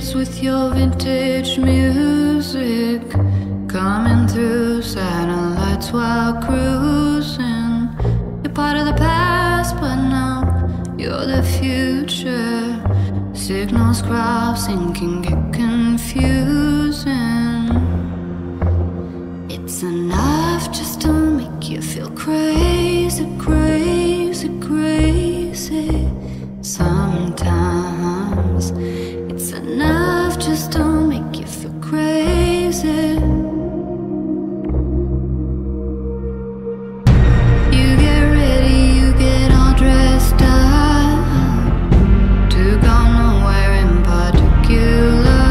years with your vintage music, coming through satin lights while cruising. You're part of the past, but now you're the future. Signals crowd sinking, get confusing. It's enough just to make you feel crazy, crazy, crazy. Sometimes it's enough just to make you feel crazy. You get ready, you get all dressed up to go nowhere in particular.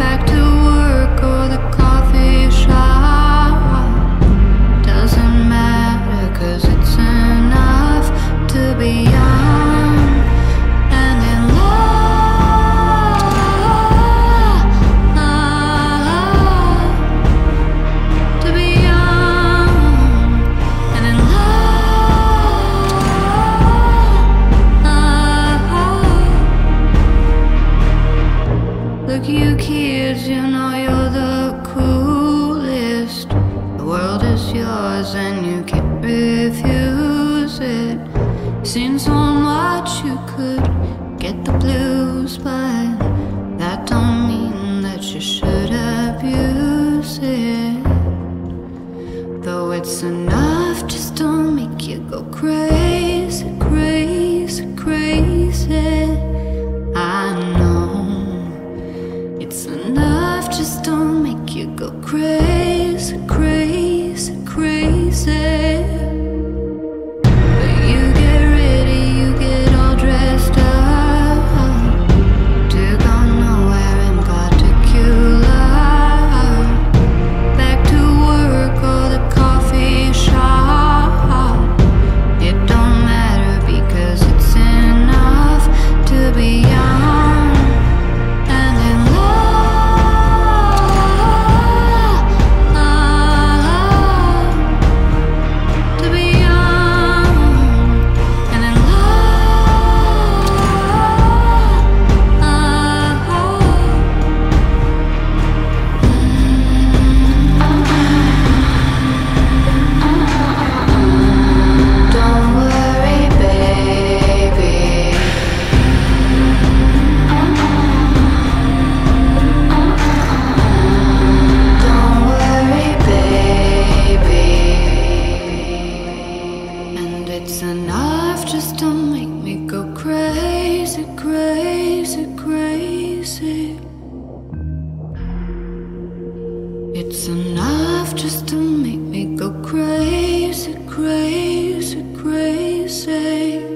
Back to work or the coffee shop, doesn't matter, cause it's enough to be young. Look, you kids, you know you're the coolest. The world is yours and you can't refuse it. Seen so much you could get the blues, but that don't mean that you should abuse it. Though it's enough just to make you go crazy, crazy, crazy. I know it's enough just to make you go crazy, crazy, crazy. But you get ready, you get all dressed up to go nowhere in particular. Back to work or the coffee shop, it don't matter because it's enough to be young. It's enough just to make me go crazy, crazy, crazy. It's enough just to make me go crazy, crazy, crazy.